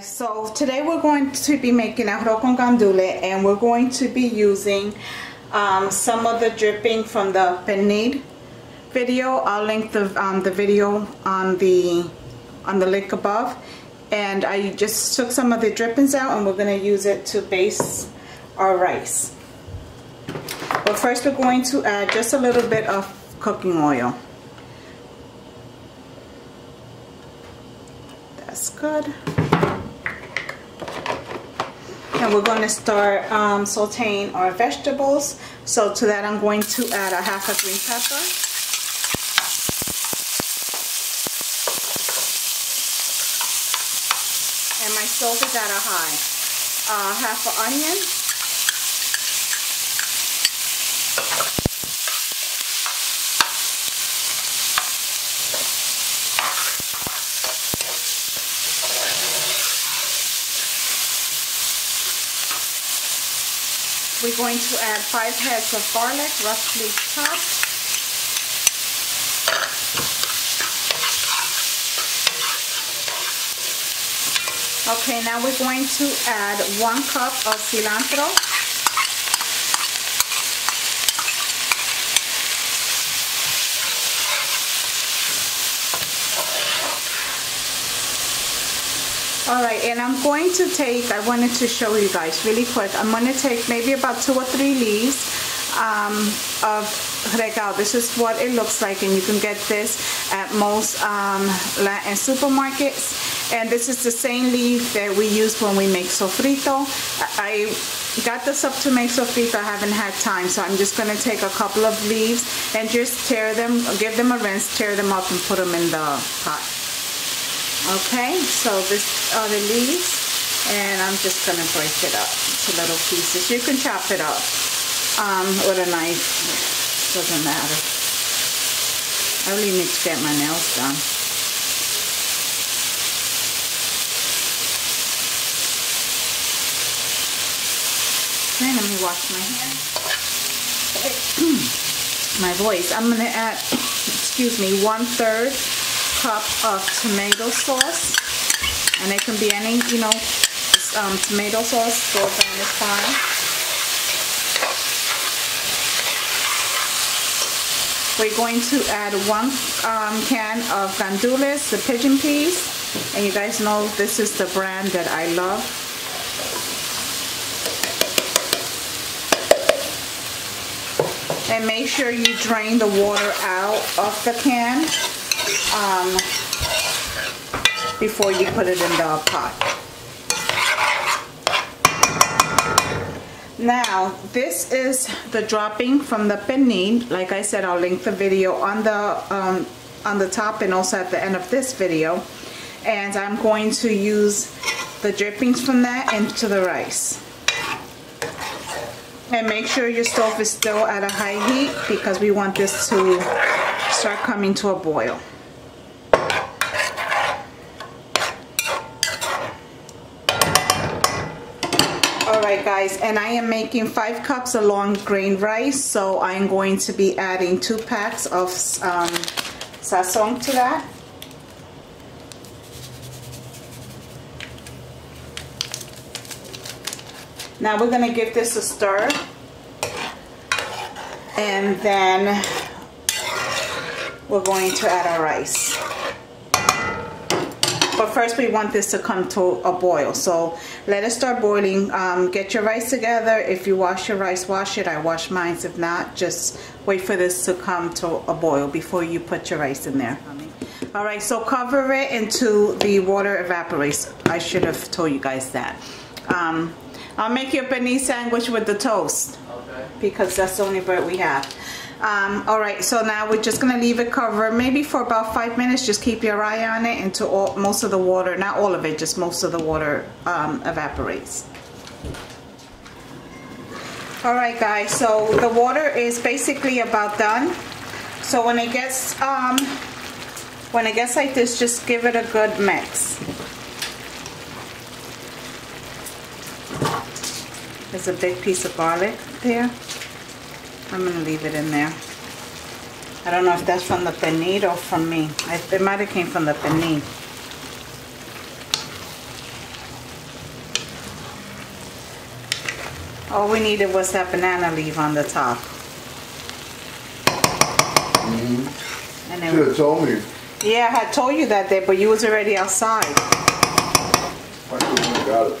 So today we're going to be making arroz con gandules, and we're going to be using some of the dripping from the Pernil video. I'll link the video on the link above. And I just took some of the drippings out, and we're going to use it to baste our rice. But first we're going to add just a little bit of cooking oil. That's good. And we're going to start sauteing our vegetables. So to that I'm going to add a half a green pepper. And my stove is at a high. Half an onion. We're going to add 5 heads of garlic, roughly chopped. Okay, now we're going to add 1 cup of cilantro. Alright, and I'm going to take, I wanted to show you guys really quick, I'm going to take maybe about 2 or 3 leaves of regao. This is what it looks like, and you can get this at most Latin supermarkets. And this is the same leaf that we use when we make sofrito. I got this up to make sofrito, I haven't had time, so I'm just going to take a couple of leaves and just tear them, give them a rinse, tear them up and put them in the pot. Okay, so this are the leaves, and I'm just going to break it up into little pieces. You can chop it up with a knife, doesn't matter. I really need to get my nails done. Okay, let me wash my hands. My voice. I'm going to add, excuse me, 1/3 cup of tomato sauce, and it can be any, you know, tomato sauce, goes on is fine. We're going to add 1 can of gandules, the pigeon peas, and you guys know this is the brand that I love. And make sure you drain the water out of the can before you put it in the pot. Now, this is the dropping from the Pernil. Like I said, I'll link the video on the top and also at the end of this video. And I'm going to use the drippings from that into the rice. And make sure your stove is still at a high heat, because we want this to start coming to a boil. Alright guys, and I am making 5 cups of long grain rice, so I'm going to be adding 2 packs of Sazón to that. Now we're going to give this a stir, and then we're going to add our rice. But first we want this to come to a boil, so let it start boiling. Get your rice together. If you wash your rice, wash it. I wash mine. If not, just wait for this to come to a boil before you put your rice in there. Alright, so cover it until the water evaporates. I should have told you guys that. I'll make you a pernil sandwich with the toast, okay, because that's the only bread we have. Alright, so now we're just going to leave it covered maybe for about 5 minutes. Just keep your eye on it until most of the water, not all of it, just most of the water evaporates. Alright guys, so the water is basically about done. So when it gets like this, just give it a good mix. There's a big piece of garlic there. I'm going to leave it in there. I don't know if that's from the pernil or from me. It might have came from the pernil. All we needed was that banana leaf on the top. Mm-hmm. And then you should have told me. Yeah, I had told you that day, but you was already outside. I shouldn't have got it.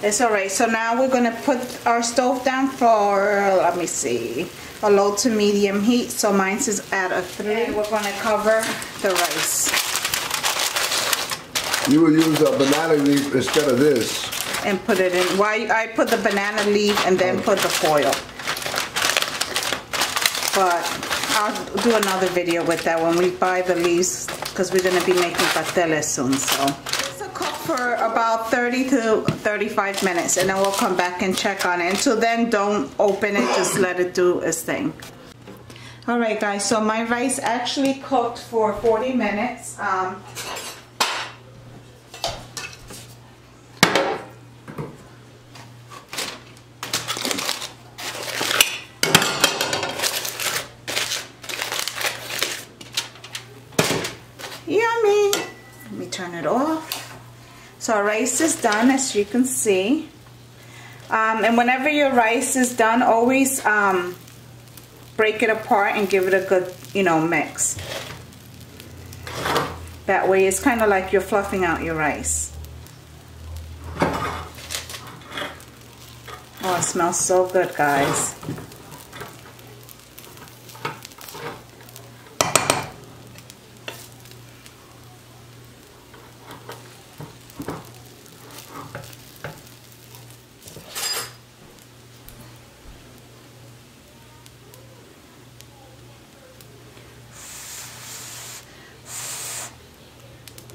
It's all right. So now we're going to put our stove down for, let me see, a low to medium heat. So mine is at a 3. And we're going to cover the rice. You would use a banana leaf instead of this. And put it in. Why I put the banana leaf and then put the foil. But I'll do another video with that when we buy the leaves, because we're going to be making pasteles soon. So this will cook for about 30 to 35 minutes, and then we'll come back and check on it. Until then, don't open it, just let it do its thing. All right, guys, so my rice actually cooked for 40 minutes. Yummy. Let me turn it off. So our rice is done, as you can see. And whenever your rice is done, always break it apart and give it a good, mix. That way it's kind of like you're fluffing out your rice. Oh, it smells so good, guys.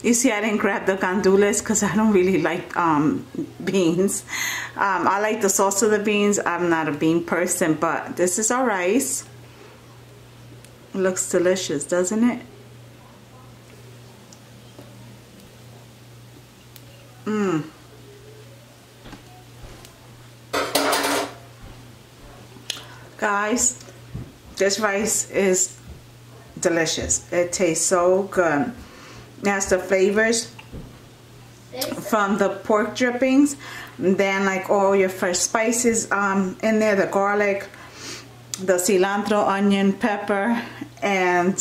You see, I didn't grab the gandules because I don't really like beans. I like the sauce of the beans. I'm not a bean person, but this is our rice. It looks delicious, doesn't it? Mmm. Guys, this rice is delicious. It tastes so good. It has the flavors from the pork drippings, then like all your fresh spices in there, the garlic, the cilantro, onion, pepper, and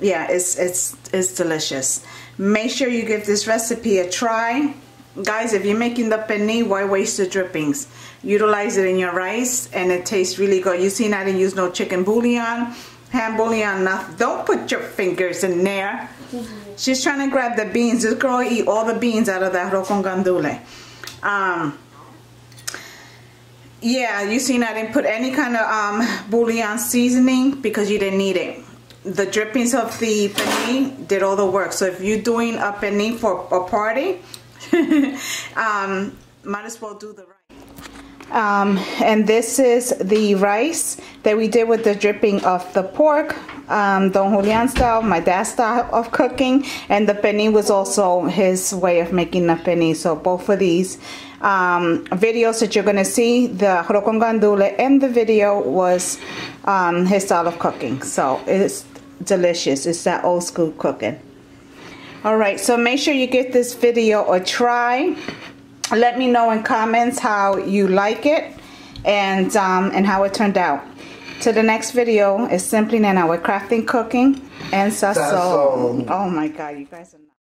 yeah, it's delicious. Make sure you give this recipe a try. Guys, if you're making the pernil, why waste the drippings? Utilize it in your rice and it tastes really good. You seen I didn't use no chicken bouillon, ham bouillon, nothing. Don't put your fingers in there. She's trying to grab the beans. This girl eat all the beans out of that arroz con gandules. Yeah, you seen I didn't put any kind of bouillon seasoning because you didn't need it. The drippings of the pernil did all the work. So if you're doing a pernil for a party, might as well do the right. And this is the rice that we did with the dripping of the pork, Don Julian style, my dad's style of cooking, and the pernil was also his way of making the pernil. So both of these videos that you're going to see, the arroz con gandules and the video was his style of cooking. So it's delicious. It's that old school cooking. All right, so make sure you give this video a try. Let me know in comments how you like it and how it turned out. To the next video is Simply Nana with crafting, cooking, and sazón. Oh my God, you guys are.